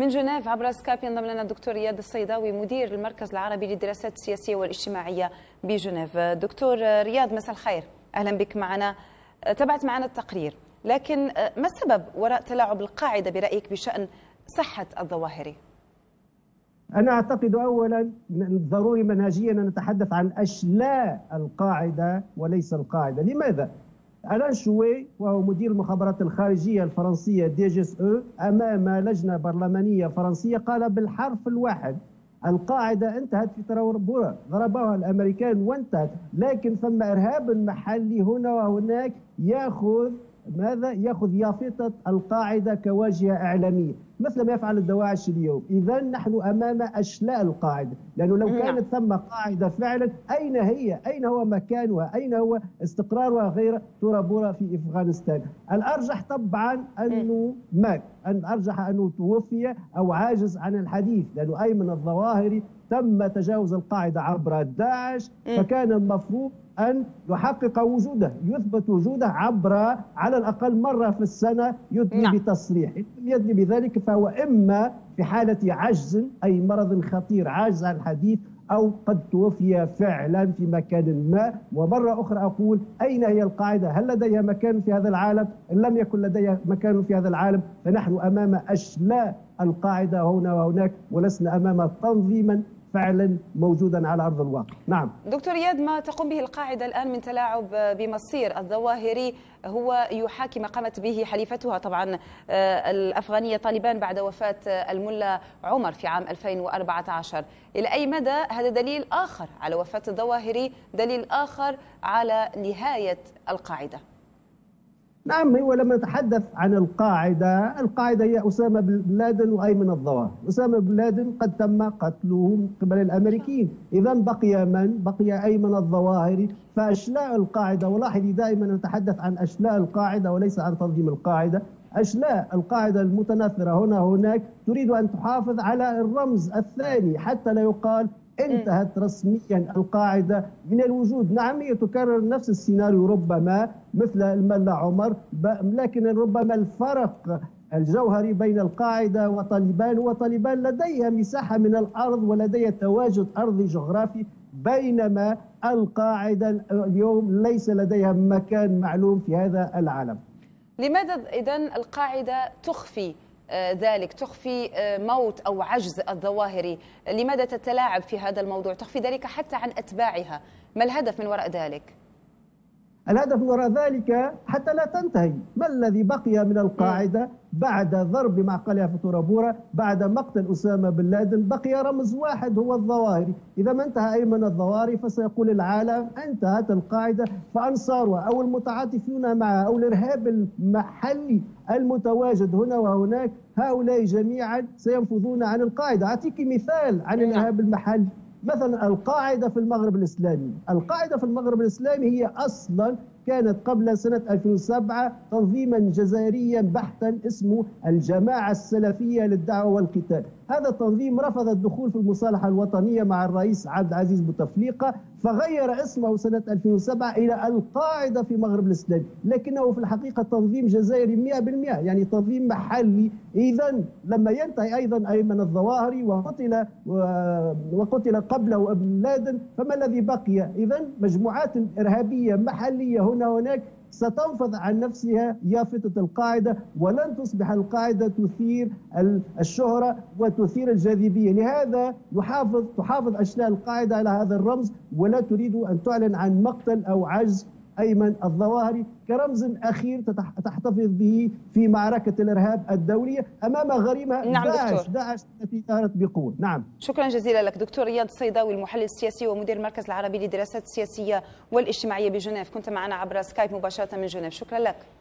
من جنيف عبر سكايب ينضم لنا الدكتور رياض الصيداوي مدير المركز العربي للدراسات السياسيه والاجتماعيه بجنيف. دكتور رياض مساء الخير، اهلا بك معنا. تابعت معنا التقرير، لكن ما السبب وراء تلاعب القاعده برايك بشان صحه الظواهري؟ أنا أعتقد أولا ضروري منهجيا أن نتحدث عن أشلاء القاعدة وليس القاعدة. لماذا؟ ألان شوي وهو مدير المخابرات الخارجية الفرنسية ديجيس أمام لجنة برلمانية فرنسية قال بالحرف الواحد القاعدة انتهت في تورا بورا، ضربوها الأمريكان وانتهت، لكن ثم إرهاب محلي هنا وهناك يأخذ يافطة القاعدة كواجهة إعلامية مثل ما يفعل الدواعش اليوم. إذا نحن أمام أشلاء القاعدة، لأنه لو كانت ثم قاعدة فعلا أين هي؟ أين هو مكانها؟ أين هو استقرارها غير تورا بورا في أفغانستان؟ الأرجح طبعا أنه مات، الأرجح أنه توفي أو عاجز عن الحديث، لأنه أيمن الظواهري تم تجاوز القاعدة عبر داعش، فكان المفروض أن يحقق وجوده، يثبت وجوده عبر على الأقل مرة في السنة يدلي بتصريح، إن لم يدلي بذلك فهو إما في حالة عجز أي مرض خطير عاجز عن الحديث أو قد توفي فعلا في مكان ما. ومرة أخرى أقول أين هي القاعدة؟ هل لديها مكان في هذا العالم؟ إن لم يكن لديها مكان في هذا العالم فنحن أمام أشلاء القاعدة هنا وهناك ولسنا أمام تنظيما فعلا موجودا على أرض الواقع. نعم دكتور رياض، ما تقوم به القاعدة الآن من تلاعب بمصير الظواهري هو يحاكي ما قامت به حليفتها طبعا الأفغانية طالبان بعد وفاة الملا عمر في عام 2014. إلى أي مدى هذا دليل آخر على وفاة الظواهري، دليل آخر على نهاية القاعدة؟ نعم، هو لما نتحدث عن القاعدة، القاعدة هي أسامة بن لادن وأيمن الظواهري. أسامة بن لادن قد تم قتله من قبل الأمريكيين، إذا بقي من؟ بقي أيمن الظواهري. فأشلاء القاعدة، ولاحظي دائما نتحدث عن أشلاء القاعدة وليس عن تنظيم القاعدة، أشلاء القاعدة المتناثرة هنا هناك تريد أن تحافظ على الرمز الثاني حتى لا يقال انتهت رسميا القاعدة من الوجود. نعم، يتكرر نفس السيناريو ربما مثل الملا عمر، لكن ربما الفرق الجوهري بين القاعدة وطالبان هو طالبان لديها مساحة من الأرض ولديها تواجد أرضي جغرافي، بينما القاعدة اليوم ليس لديها مكان معلوم في هذا العالم. لماذا إذن القاعدة تخفي ذلك، تخفي موت أو عجز الظواهري؟ لماذا تتلاعب في هذا الموضوع، تخفي ذلك حتى عن أتباعها؟ ما الهدف من وراء ذلك؟ الهدف وراء ذلك حتى لا تنتهي. ما الذي بقي من القاعدة بعد ضرب معقلها في تورا بورا، بعد مقتل أسامة بن لادن؟ بقي رمز واحد هو الظواهري. إذا ما انتهى أيمن الظواهري فسيقول العالم انتهت القاعدة، فأنصارها أو المتعاطفون معها أو الإرهاب المحلي المتواجد هنا وهناك هؤلاء جميعا سينفذون عن القاعدة. أعطيك مثال عن الإرهاب المحلي، مثلا القاعدة في المغرب الإسلامي. القاعدة في المغرب الإسلامي هي أصلا كانت قبل سنة 2007 تنظيما جزائريا بحتا اسمه الجماعة السلفية للدعوة والقتال. هذا التنظيم رفض الدخول في المصالحة الوطنية مع الرئيس عبد العزيز بوتفليقة، فغير اسمه سنة 2007 إلى القاعدة في المغرب الإسلامي، لكنه في الحقيقة تنظيم جزائري 100%، يعني تنظيم محلي. إذا لما ينتهي أيضا أيمن الظواهري وقتل قبله ابن لادن، فما الذي بقي؟ إذا مجموعات إرهابية محلية هنا وهناك ستنفض عن نفسها يافطة القاعدة، ولن تصبح القاعدة تثير الشهرة وتثير الجاذبية. لهذا تحافظ أشلاء القاعدة على هذا الرمز، ولا تريد أن تعلن عن مقتل أو عجز أيمن الظواهري كرمز أخير تحتفظ به في معركة الإرهاب الدولية أمام غريمها داعش التي ظهرت بقوة. نعم، شكرا جزيلا لك دكتور رياض الصيداوي المحلل السياسي ومدير المركز العربي للدراسات السياسية والاجتماعية بجنيف، كنت معنا عبر سكايب مباشرة من جنيف. شكرا لك.